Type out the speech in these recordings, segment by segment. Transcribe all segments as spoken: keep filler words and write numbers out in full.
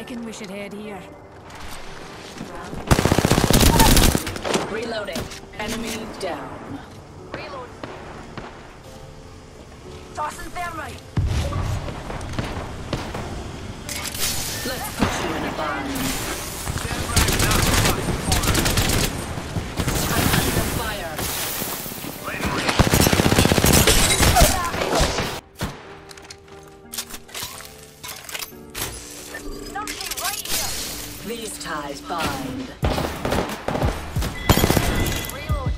reckon we should head here. Reloading. Enemy down. Reload. Tossing thermite. Let's put you in a bind. I'm under fire. Something right here. These ties bind. Reload.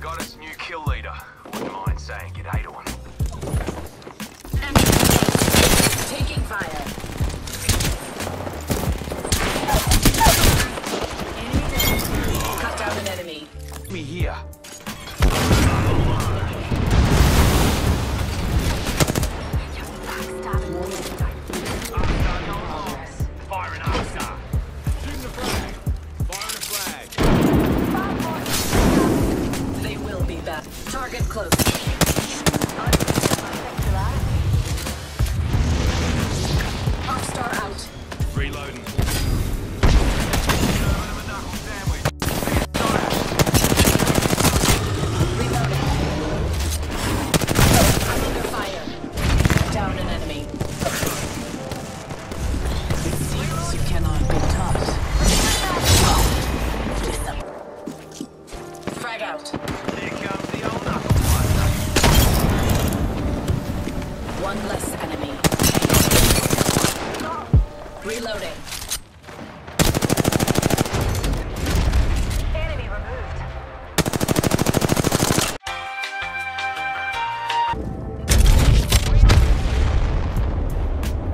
Got us new kill leader. Wouldn't mind saying get eight on. Here. Reloading. Enemy removed.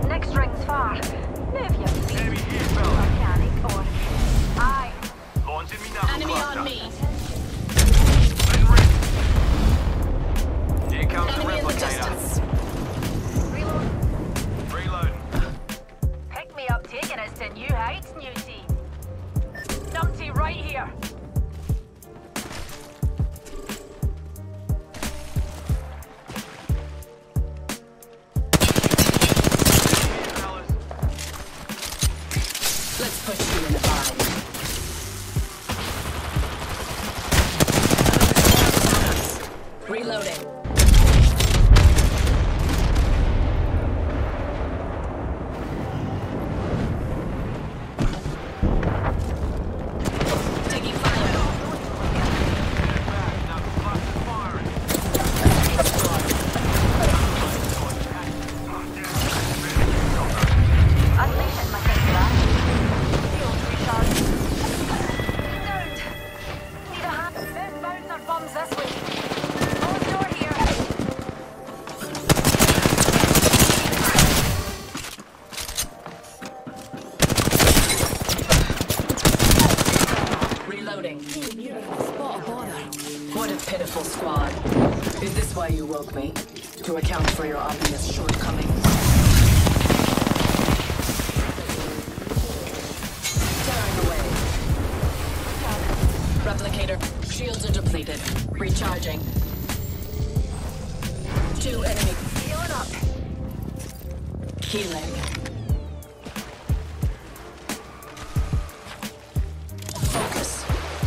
Next ring's far. Move your feet. Enemy here, fella. Mechanic or I. Launching me now. Enemy on me. Here comes the replicator. Right here. Let's put you in the bottom. Reloading. Pitiful squad. Is this why you woke me? To account for your obvious shortcomings? Tearing away. Replicator. Shields are depleted. Recharging. Two enemies. Healing up. Healing. Focus.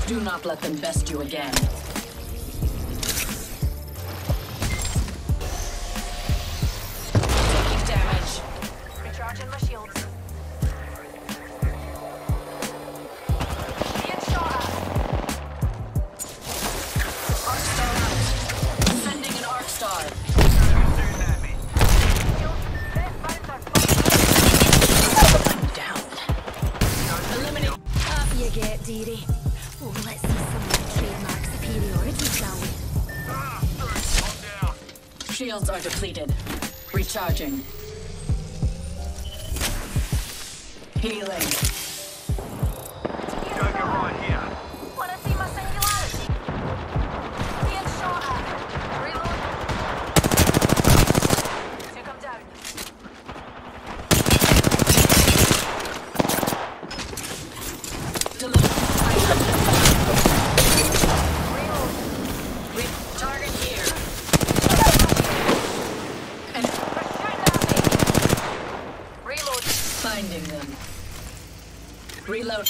Do not let them best you again. Shields are depleted. Recharging. Healing. Don't go right here. Wanna see my singularity? Being shot at. Reload. Took him down. Deliver. Reload. Target here. Shut up! Finding them. Reload.